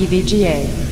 EVGA.